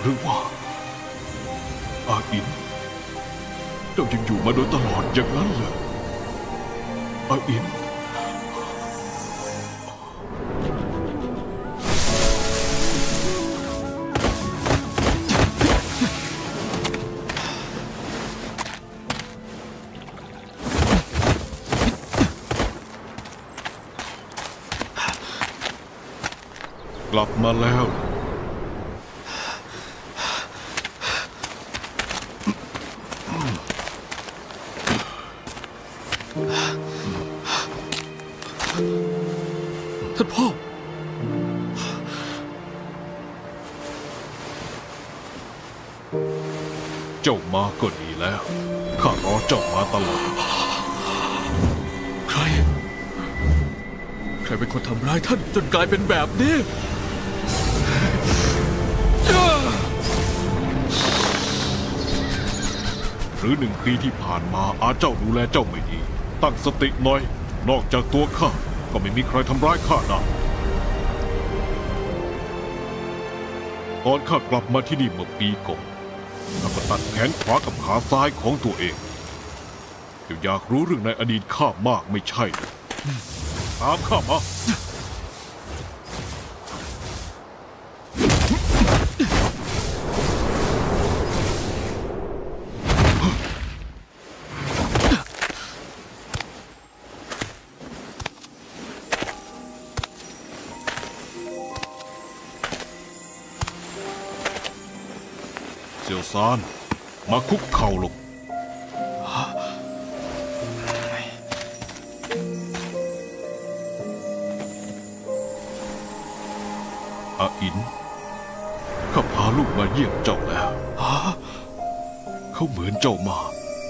หรือว่าอาอินเจ้ายังอยู่มาโดยตลอดอย่างนั้นเหรออาอินกลับมาแล้วท่านพ่อเจ้ามาก็ดีแล้วข้ารอเจ้ามาตลอดใครเป็นคนทำร้ายท่านจนกลายเป็นแบบนี้หรือ1 ปีที่ผ่านมาอาเจ้าดูแลเจ้าไม่ดีตั้งสติหน่อยนอกจากตัวข้าก็ไม่มีใครทำร้ายข้าได้ตอนข้ากลับมาที่นี่เมื่อปีก่อนข้าก็ตัดแขนขวากับขาซ้ายของตัวเองเจ้าอยากรู้เรื่องในอดีตข้ามากไม่ใช่หรือตามข้ามาเซียวซานมาคุกเข่าลงอาอินข้าพาลูกมาเยี่ยมเจ้าแล้วเขาเหมือนเจ้ามา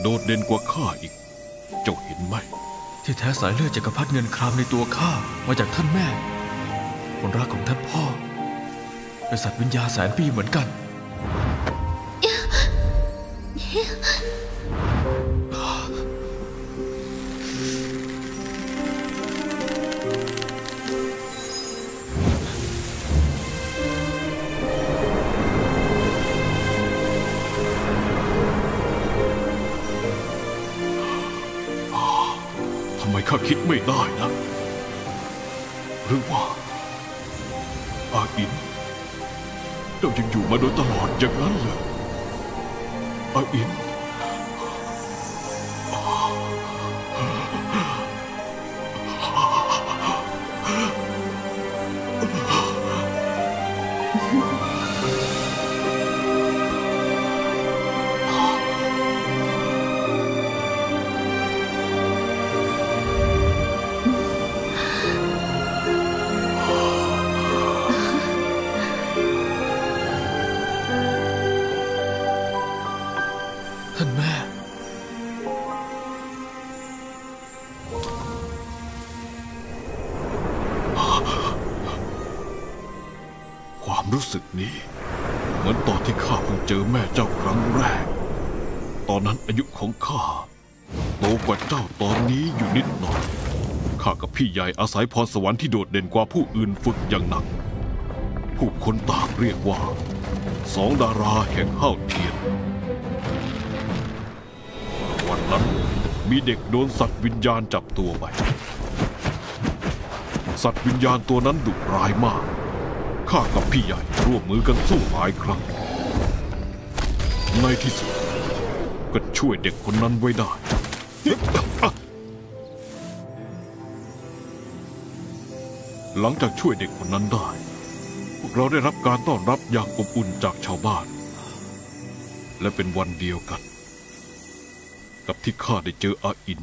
โดดเด่นกว่าข้าอีกเจ้าเห็นไหมที่แท้สายเลือดจักรพรรดิเงินครามในตัวข้ามาจากท่านแม่คนรักของท่านพ่อเป็นสัตว์วิญญาณแสนปีเหมือนกันทำไมข้าคิดไม่ได้นะหรือว่าอาอินเจ้ายังอยู่มาโดยตลอดอย่างนั้นเหรออาอินรู้สึกนี้เหมือนตอนที่ข้าเพิ่งเจอแม่เจ้าครั้งแรกตอนนั้นอายุของข้าโตกว่าเจ้าตอนนี้อยู่นิดหน่อยข้ากับพี่ใหญ่อาศัยพรสวรรค์ที่โดดเด่นกว่าผู้อื่นฝึกอย่างหนักผู้คนต่างเรียกว่า2 ดาราแห่งเฮ้าเทียนวันนั้นมีเด็กโดนสัตว์วิญญาณจับตัวไปสัตว์วิญญาณตัวนั้นดุร้ายมากข้ากับพี่ใหญ่ร่วมมือกันสู้หลายครั้งในที่สุดก็ช่วยเด็กคนนั้นไว้ได้หลังจากช่วยเด็กคนนั้นได้พวกเราได้รับการต้อนรับอย่างอบอุ่นจากชาวบ้านและเป็นวันเดียวกันกับที่ข้าได้เจออาอิน